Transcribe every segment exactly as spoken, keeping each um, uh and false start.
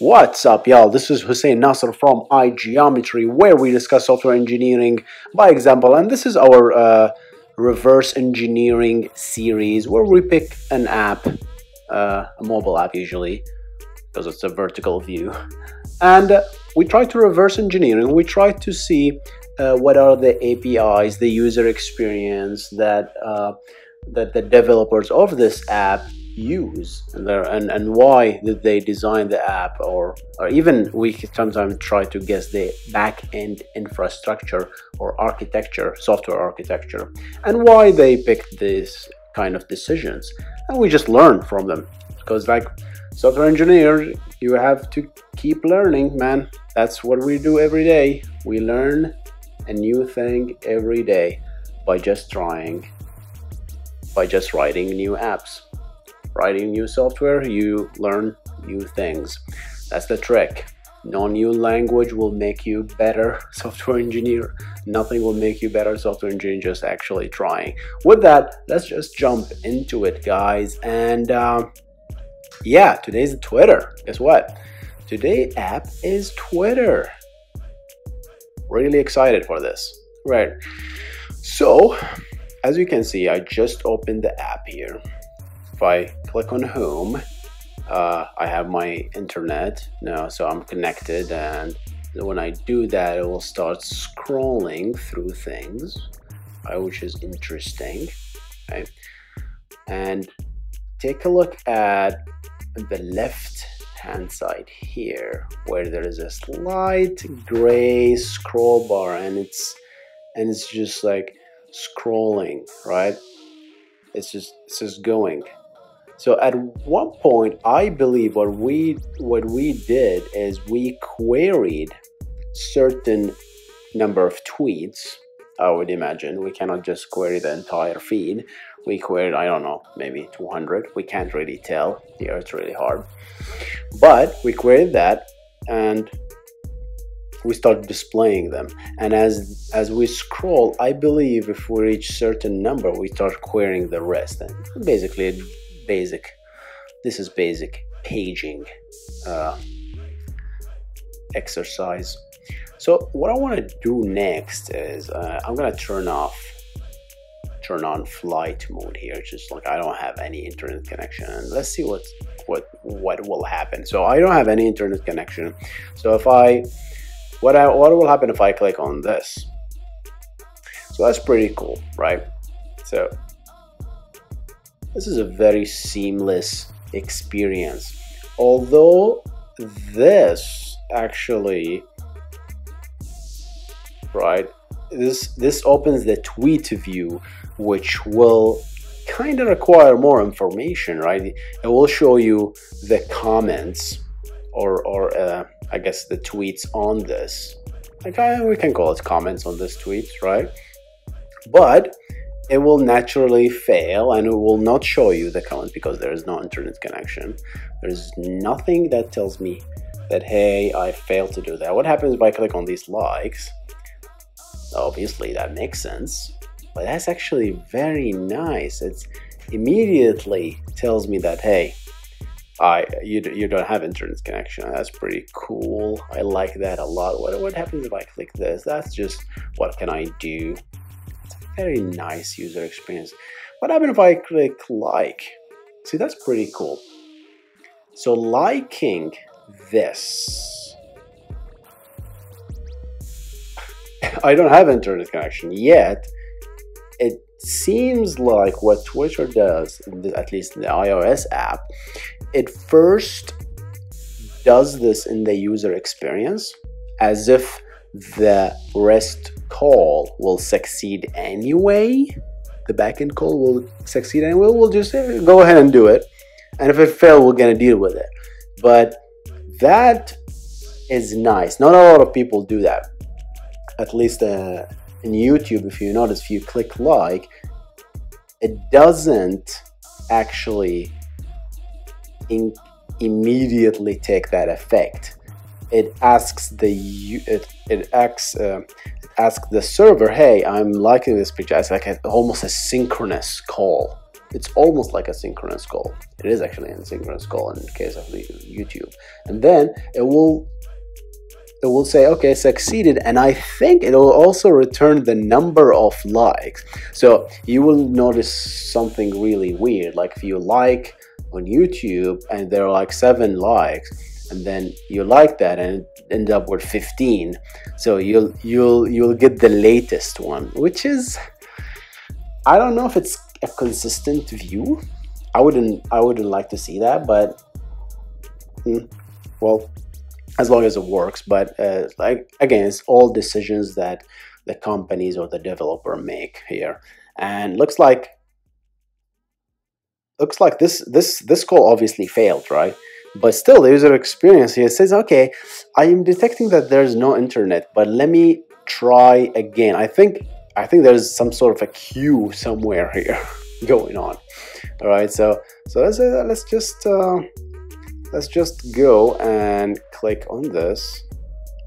What's up, y'all? This is Hussein Nasser from iGeometry, where we discuss software engineering by example, and this is our uh, reverse engineering series where we pick an app, uh, a mobile app usually, because it's a vertical view, and uh, we try to reverse engineering. We try to see uh, what are the A P Is, the user experience that uh, that the developers of this app use, and, and and why did they design the app, or or even we sometimes try to guess the back-end infrastructure or architecture, software architecture, and why they picked this kind of decisions. And we just learn from them, because like software engineers, you have to keep learning, man. That's what we do every day. We learn a new thing every day by just trying, by just writing new apps. Writing new software, you learn new things. That's the trick. No new language will make you better software engineer. Nothing will make you better software engineer, just actually trying. With that, let's just jump into it, guys. And uh, yeah, today's Twitter. Guess what? Today's app is Twitter. Really excited for this. Right. So, as you can see, I just opened the app here. If I click on home, uh, I have my internet now, so I'm connected, and when I do that, it will start scrolling through things, uh, which is interesting. Okay. And take a look at the left hand side here, where there is a slight gray scroll bar, and it's and it's just like scrolling, right? It's just it's just going. So at one point, I believe what we what we did is we queried certain number of tweets. I would imagine we cannot just query the entire feed. We queried, I don't know, maybe two hundred. We can't really tell here, it's really hard. But we queried that, and we started displaying them. And as as we scroll, I believe if we reach certain number, we start querying the rest. And basically, it, Basic. This is basic paging uh, exercise. So what I want to do next is uh, I'm gonna turn off, turn on flight mode here. Just like I don't have any internet connection. Let's see what what what will happen. So I don't have any internet connection. So if I what I what will happen if I click on this? So that's pretty cool, right? So. This is a very seamless experience, although this actually, right, this this opens the tweet view, which will kind of require more information, right? It will show you the comments or, or uh, I guess the tweets on this. Okay, we can call it comments on this tweet, right? But it will naturally fail, and it will not show you the comment because there is no internet connection. There is nothing that tells me that, hey, I failed to do that. What happens if I click on these likes? Obviously, that makes sense, but that's actually very nice. It immediately tells me that, hey, I you, you don't have internet connection. That's pretty cool. I like that a lot. What, what happens if I click this? That's just, what can I do? Very nice user experience. What happens if I click like? See, that's pretty cool. So liking this. I don't have internet connection yet. It seems like what Twitter does, at least in the iOS app, it first does this in the user experience as if the REST call will succeed anyway. The backend call will succeed anyway. We'll just go ahead and do it, and if it fails, we're gonna deal with it. But that is nice. Not a lot of people do that. At least uh, in YouTube, if you notice, if you click like, it doesn't actually in immediately take that effect. It asks the it it asks uh, it asks the server, hey, I'm liking this picture. It's like a, almost a synchronous call, it's almost like a synchronous call. It is actually an asynchronous call in the case of the YouTube. And then it will it will say, okay, succeeded, and I think it will also return the number of likes. So you will notice something really weird, like if you like on YouTube and there are like seven likes, and then you like that and it ends up with fifteen, so you'll you'll you'll get the latest one, which is, I don't know if it's a consistent view. I wouldn't I wouldn't like to see that, but mm, well, as long as it works. But uh, like again, it's all decisions that the companies or the developer make here. And looks like looks like this this this call obviously failed, right? But still, the user experience here says, okay, I am detecting that there's no internet, but let me try again. I think I think there's some sort of a queue somewhere here going on. All right, so so let's uh, let's just. Uh, Let's just go and click on this.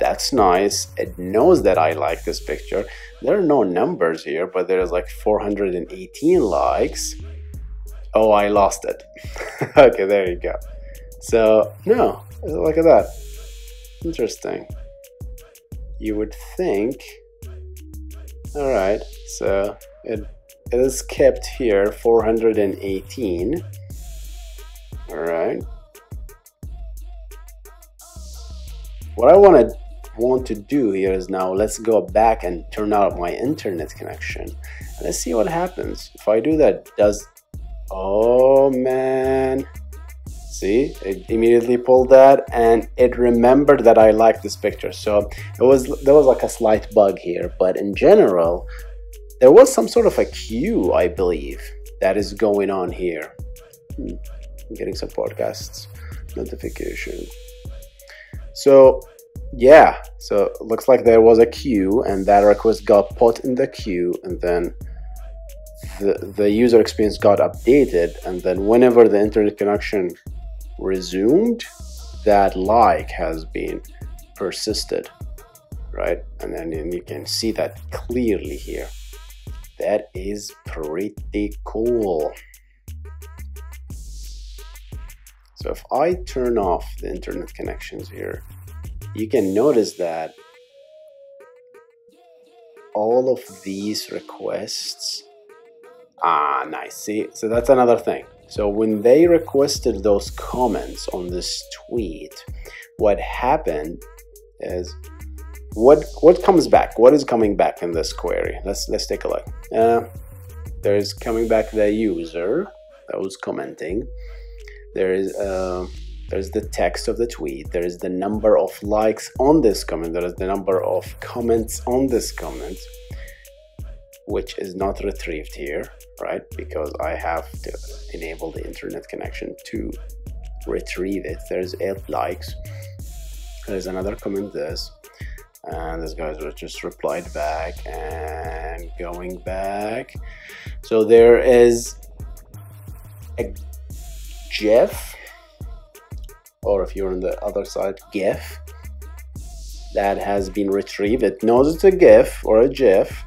That's nice. It knows that I like this picture. There are no numbers here, but there's like four hundred eighteen likes. Oh, I lost it. Okay, there you go. So, no, look at that. Interesting. You would think. All right, so it, it is kept here, four hundred eighteen. All right. What I want to want to do here is, now let's go back and turn out my internet connection and let's see what happens if I do that. Does, oh man, see, it immediately pulled that and it remembered that I liked this picture. So it was, there was like a slight bug here, but in general there was some sort of a queue, I believe, that is going on here. hmm. I'm getting some podcasts notification. So yeah, so it looks like there was a queue and that request got put in the queue, and then the, the user experience got updated, and then whenever the internet connection resumed, that like has been persisted, right? And then and you can see that clearly here. That is pretty cool. So if I turn off the internet connections here, you can notice that all of these requests, ah, nice, see, so that's another thing. So when they requested those comments on this tweet, what happened is, what what comes back? What is coming back in this query? Let's let's take a look. Uh, there is coming back the user that was commenting. There is uh, there's the text of the tweet. There is the number of likes on this comment. There is the number of comments on this comment, which is not retrieved here, right? Because I have to enable the internet connection to retrieve it. There's eight likes. There's another comment, this. And this guy just replied back and going back. So there is a GIF, or if you're on the other side, GIF, that has been retrieved. It knows it's a GIF or a GIF,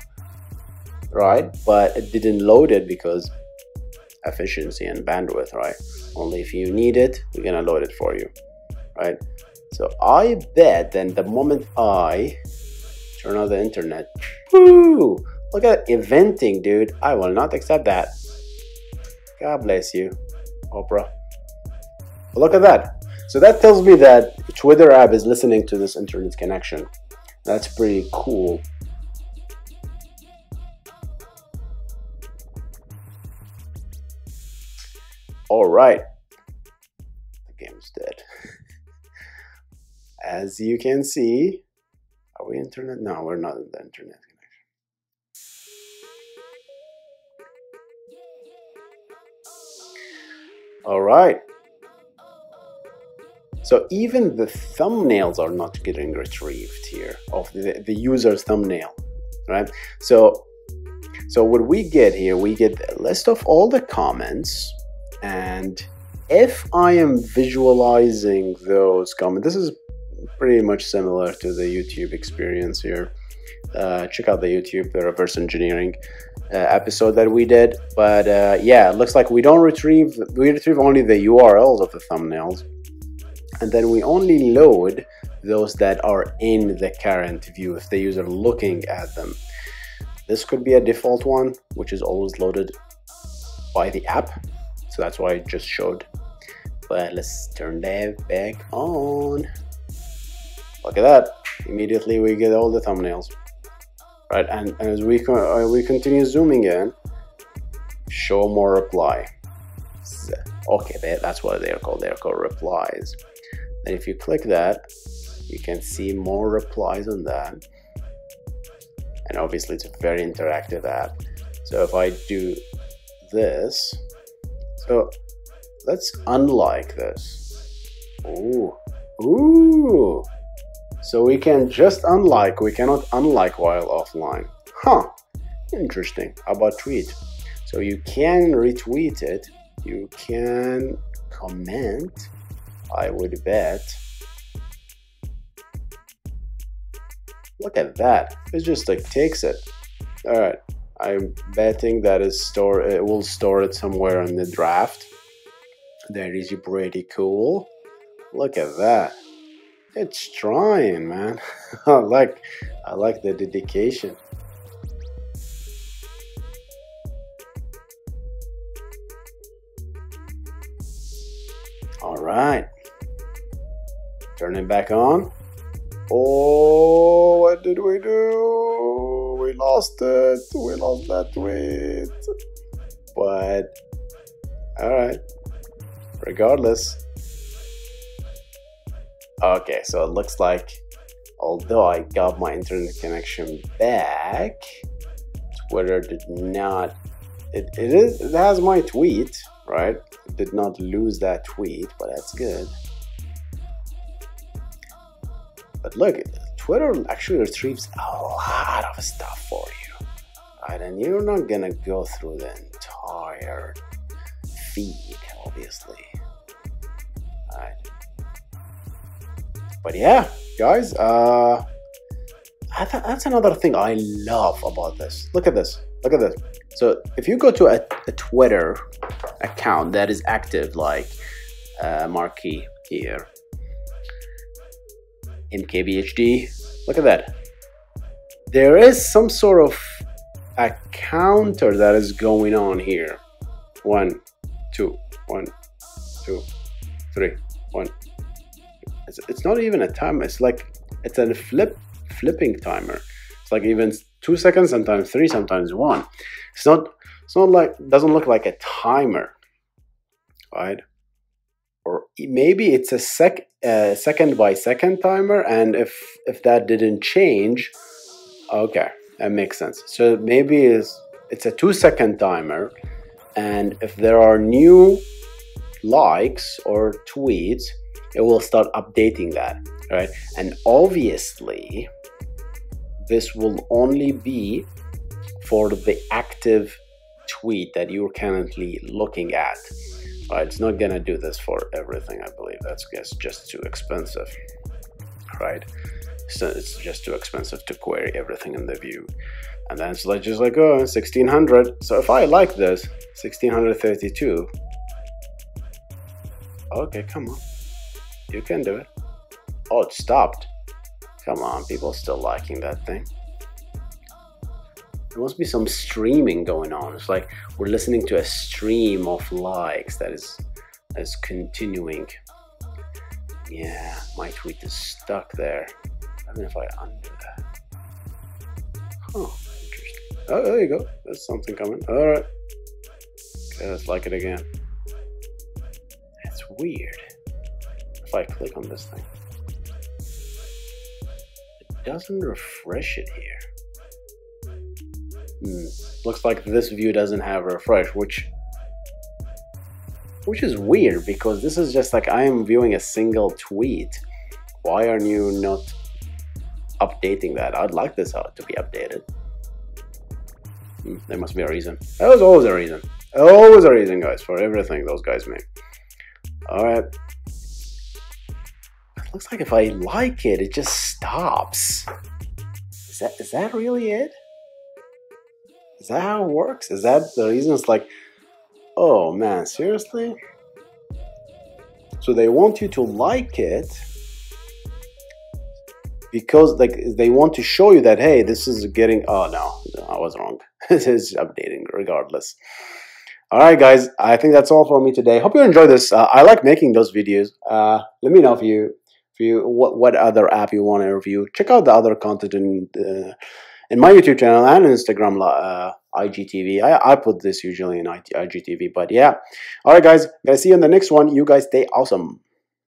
right? But it didn't load it because efficiency and bandwidth, right? Only if you need it, we're gonna load it for you, right? So I bet then the moment I turn on the internet, woo, look at eventing, dude. I will not accept that. God bless you, Oprah. Look at that. So that tells me that Twitter app is listening to this internet connection. That's pretty cool. All right, the game's dead. As you can see, are we internet? No, we're not in the internet. All right, so even the thumbnails are not getting retrieved here of the, the user's thumbnail, right? So, so what we get here, we get a list of all the comments, and if I am visualizing those comments, this is pretty much similar to the YouTube experience here. Uh, check out the YouTube, the reverse engineering. uh, episode that we did. But uh, yeah, it looks like we don't retrieve, we retrieve only the U R Ls of the thumbnails, and then we only load those that are in the current view if the user looking at them. This could be a default one, which is always loaded by the app, so that's why I just showed. But let's turn that back on. Look at that, immediately we get all the thumbnails, right? And, and as we, uh, we continue zooming in, show more reply. So, okay, they, that's what they're called, they're called replies. And if you click that, you can see more replies on that. And obviously it's a very interactive app. So if I do this, so let's unlike this. Ooh, ooh. So we can just unlike, we cannot unlike while offline. Huh, interesting. How about tweet? So you can retweet it, you can comment, I would bet. Look at that, it just like takes it. All right, I'm betting that is store, it will store it somewhere in the draft. That is pretty cool. Look at that, it's trying, man. I like I like the dedication. All right, turn it back on. Oh, what did we do? We lost it. We lost that tweet. But, all right. Regardless. Okay, so it looks like, although I got my internet connection back, Twitter did not, it, it, is, it has my tweet, right? It did not lose that tweet, but that's good. But look, Twitter actually retrieves a lot of stuff for you, right? And you're not gonna go through the entire feed, obviously, right? But yeah, guys, uh, that's another thing I love about this. Look at this, look at this. So if you go to a, a Twitter account that is active, like uh, Marquee here, M K B H D, look at that. There is some sort of a counter that is going on here. One, two, one, two, three, one. It's, it's not even a timer. It's like it's a flip, flipping timer. It's like even two seconds, sometimes three, sometimes one. It's not. It's not like. Doesn't look like a timer, right? Or maybe it's a sec, uh, second by second timer, and if if that didn't change, okay, that makes sense. So maybe it's, it's a two second timer, and if there are new likes or tweets, it will start updating that, right? And obviously, this will only be for the active tweet that you're currently looking at. Uh, it's not gonna do this for everything, I believe. That's, that's just too expensive, right? So it's just too expensive to query everything in the view. And then it's like, just like, oh, sixteen hundred. So if I like this, one thousand six hundred thirty-two. Okay, come on. You can do it. Oh, it stopped. Come on, people still liking that thing. There must be some streaming going on. It's like we're listening to a stream of likes that is, that is continuing. Yeah, my tweet is stuck there. I don't know if I undo that. Huh, interesting. Oh, there you go. There's something coming. All right. Okay, let's like it again. That's weird. If I click on this thing, it doesn't refresh it here. Hmm. Looks like this view doesn't have refresh, which which is weird, because this is just like I am viewing a single tweet. Why are you not updating that? I'd like this out to be updated. Hmm. There must be a reason. There's always a reason. Always a reason, guys, for everything those guys make. All right. It looks like if I like it, it just stops. Is that is that really it? Is that how it works? Is that the reason? It's like, oh man, seriously? So they want you to like it because like they want to show you that, hey, this is getting, oh no, no I was wrong. This is updating regardless. All right, guys, I think that's all for me today. Hope you enjoyed this. Uh, I like making those videos. Uh, let me know if you, if you what, what other app you want to review. Check out the other content in, uh, in my YouTube channel and Instagram, uh, I G T V. I, I put this usually in I G T V, but yeah. All right, guys, gonna see you in the next one. You guys stay awesome.